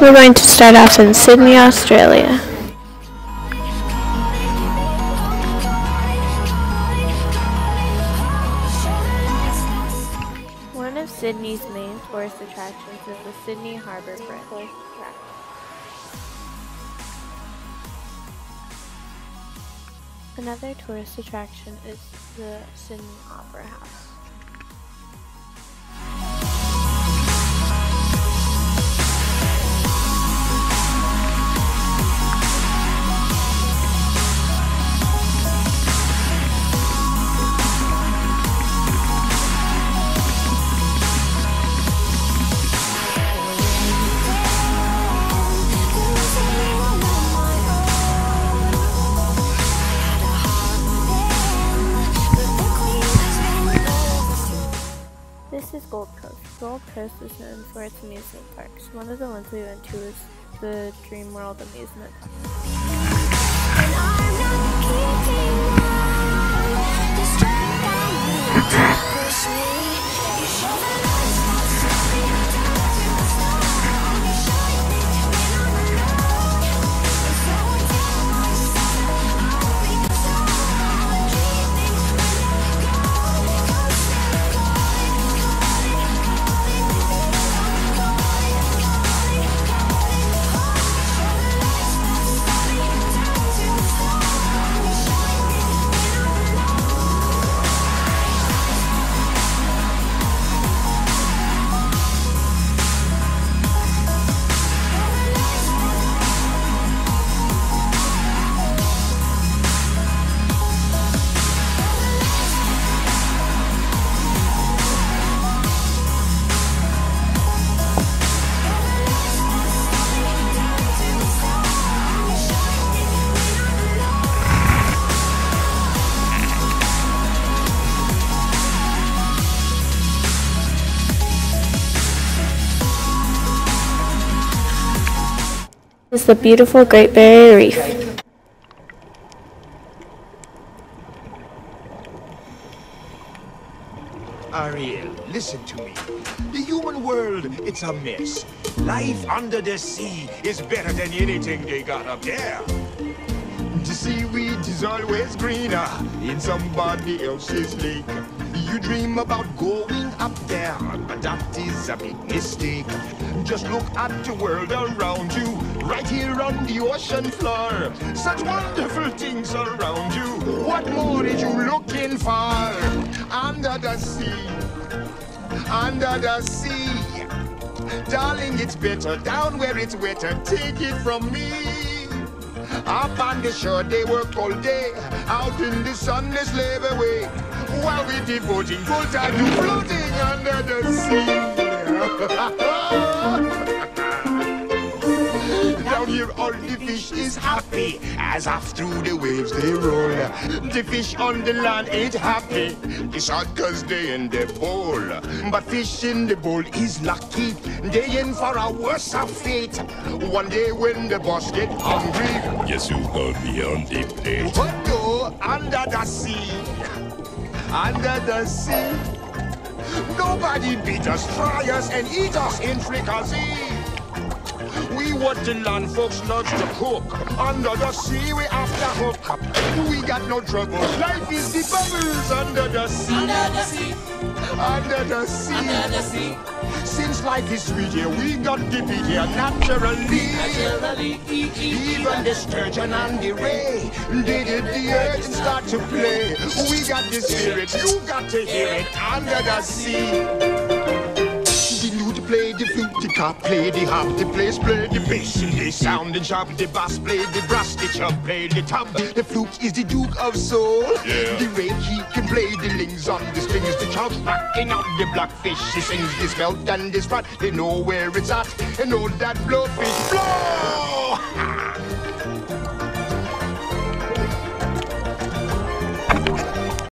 We're going to start off in Sydney, Australia. One of Sydney's main tourist attractions is the Sydney Harbour Bridge. Another tourist attraction is the Sydney Opera House. This is Gold Coast. Gold Coast is known for its amusement parks. One of the ones we went to is the Dreamworld Amusement park. This is the beautiful Great Barrier Reef. Ariel, listen to me. The human world, it's a mess. Life under the sea is better than anything they got up there. The seaweed is always greener in somebody else's lake. You dream about going up there, but that is a big mistake. Just look at the world around you, right here on the ocean floor. Such wonderful things around you. What more are you looking for? Under the sea, under the sea. Darling, it's better down where it's wetter. Take it from me. Up on the shore, they work all day. Out in the sun, they slave away. While we're devoting full time to floating under the sea. Down here all the fish is happy, as off through the waves they roll. The fish on the land ain't happy, it's hard cause they in the bowl. But fish in the bowl is lucky, they in for a worse of fate. One day when the boss get hungry, yes, you got me on the plate. But go under the sea. Under the sea, nobody beat us, try us, and eat us in fricassee. We what the land folks loves to cook. Under the sea, we after hook up. We got no trouble. Life is the bubbles under the sea. Under the sea. Under the sea. Under the sea. Since life is sweet here, we got the beat here naturally. Naturally. Even the sturgeon and the ray, they did the earth and start to play. We got the spirit, you got to hear it under the sea. The nude play the flute, the cop play the harp, the place play the bass, and they sound the job, the bass play the brass, the chub play the tub. The fluke is the duke of soul. Yeah. The ray he can play the lings on the strings, the chub rocking out the blackfish. He sings the smelt and the sprat, they know where it's at, and all that blowfish blow.